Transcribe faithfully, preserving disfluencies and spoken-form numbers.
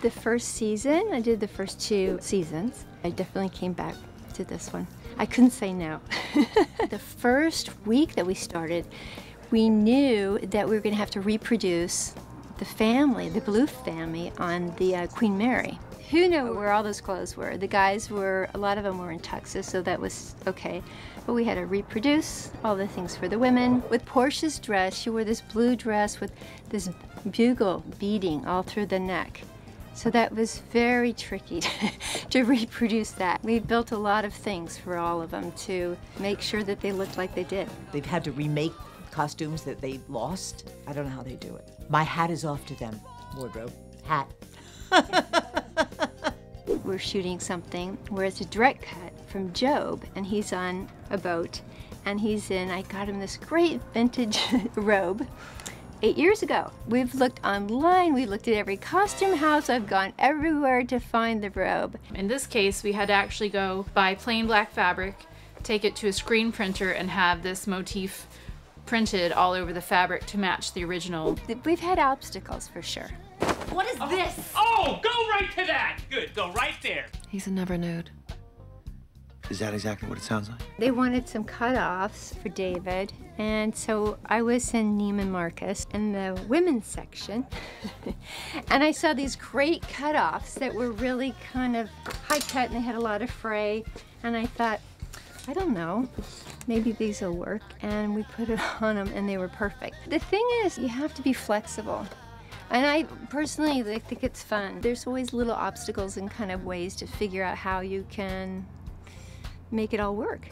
the first season. I did the first two seasons. I definitely came back to this one. I couldn't say no. The first week that we started, we knew that we were going to have to reproduce the family, the Bluth family, on the uh, Queen Mary. Who knew where all those clothes were? The guys were, a lot of them were in tuxes, so that was okay. But we had to reproduce all the things for the women. With Portia's dress, she wore this blue dress with this bugle beading all through the neck. So that was very tricky to, to reproduce that. We built a lot of things for all of them to make sure that they looked like they did. They've had to remake costumes that they lost. I don't know how they do it. My hat is off to them. Wardrobe. Hat. We're shooting something where it's a direct cut from Job, and he's on a boat, and he's in, I got him this great vintage robe eight years ago. We've looked online, we looked at every costume house, I've gone everywhere to find the robe. In this case, we had to actually go buy plain black fabric, take it to a screen printer, and have this motif printed all over the fabric to match the original. We've had obstacles for sure. What is oh. this? Oh, go right to that! Good, go right there. He's a never nude. Is that exactly what it sounds like? They wanted some cutoffs for David, and so I was in Neiman Marcus in the women's section, and I saw these great cutoffs that were really kind of high cut, and they had a lot of fray, and I thought, I don't know, maybe these will work, and we put it on them, and they were perfect. The thing is, you have to be flexible. And I personally I think it's fun. There's always little obstacles and kind of ways to figure out how you can make it all work.